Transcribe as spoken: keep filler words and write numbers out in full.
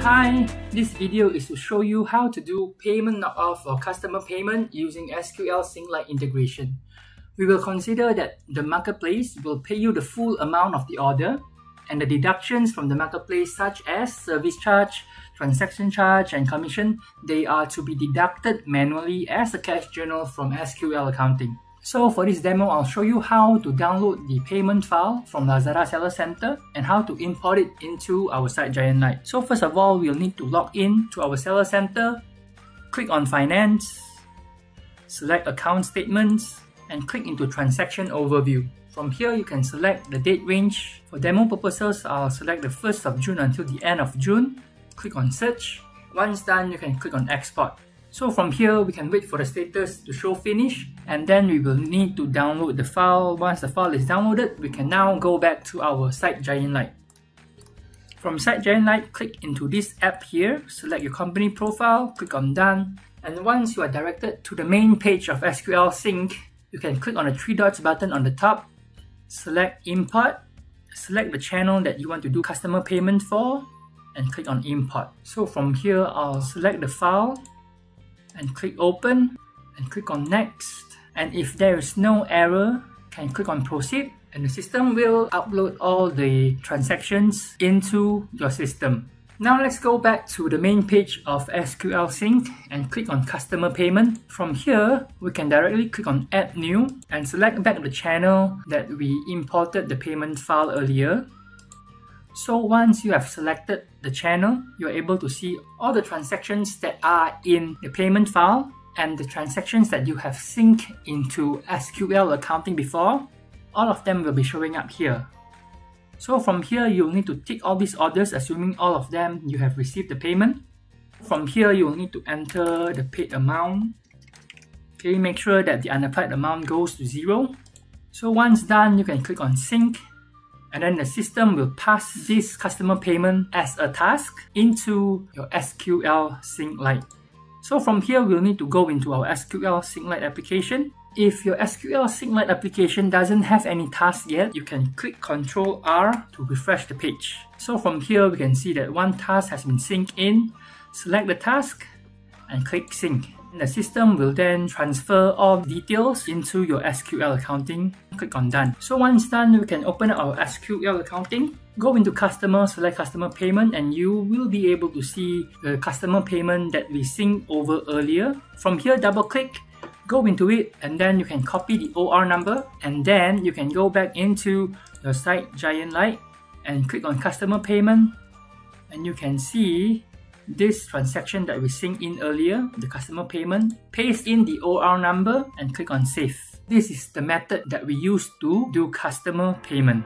Hi, this video is to show you how to do payment of or customer payment using S Q L Sync Lite integration. We will consider that the marketplace will pay you the full amount of the order and the deductions from the marketplace such as service charge, transaction charge and commission, they are to be deducted manually as a cash journal from S Q L Accounting. So for this demo, I'll show you how to download the payment file from Lazada Seller Center and how to import it into our SiteGiant Lite. So first of all, we'll need to log in to our Seller Center, click on Finance, select Account Statements, and click into Transaction Overview. From here, you can select the date range. For demo purposes, I'll select the first of June until the end of June. Click on Search. Once done, you can click on Export. So from here, we can wait for the status to show finish, and then we will need to download the file. Once the file is downloaded, we can now go back to our SiteGiant Lite. From SiteGiant Lite, click into this app here, select your company profile, click on Done, and once you are directed to the main page of S Q L Sync, you can click on the three dots button on the top, select Import, select the channel that you want to do customer payment for, and click on Import. So from here, I'll select the file, and click Open and click on Next, and if there is no error, can click on Proceed, and the system will upload all the transactions into your system. Now let's go back to the main page of S Q L Sync and click on Customer Payment. From here, we can directly click on Add New and select back the channel that we imported the payment file earlier. So once you have selected the channel, you're able to see all the transactions that are in the payment file and the transactions that you have synced into S Q L Accounting before. All of them will be showing up here. So from here, you'll need to tick all these orders, assuming all of them you have received the payment. From here, you'll need to enter the paid amount. Okay, make sure that the unapplied amount goes to zero. So once done, you can click on Sync. And then the system will pass this customer payment as a task into your S Q L Sync Lite. So from here, we'll need to go into our S Q L Sync Lite application. If your S Q L Sync Lite application doesn't have any task yet, you can click control R to refresh the page. So from here, we can see that one task has been synced in. Select the task and click Sync. The system will then transfer all details into your S Q L Accounting. Click on Done. So once done, we can open up our S Q L Accounting, go into Customer, select Customer Payment, and you will be able to see the customer payment that we synced over earlier. From here, double click, go into it, and then you can copy the O R number, and then you can go back into your SiteGiant Lite and click on Customer Payment, and you can see this transaction that we synced in earlier, the customer payment. Paste in the O R number and click on Save. This is the method that we use to do customer payment.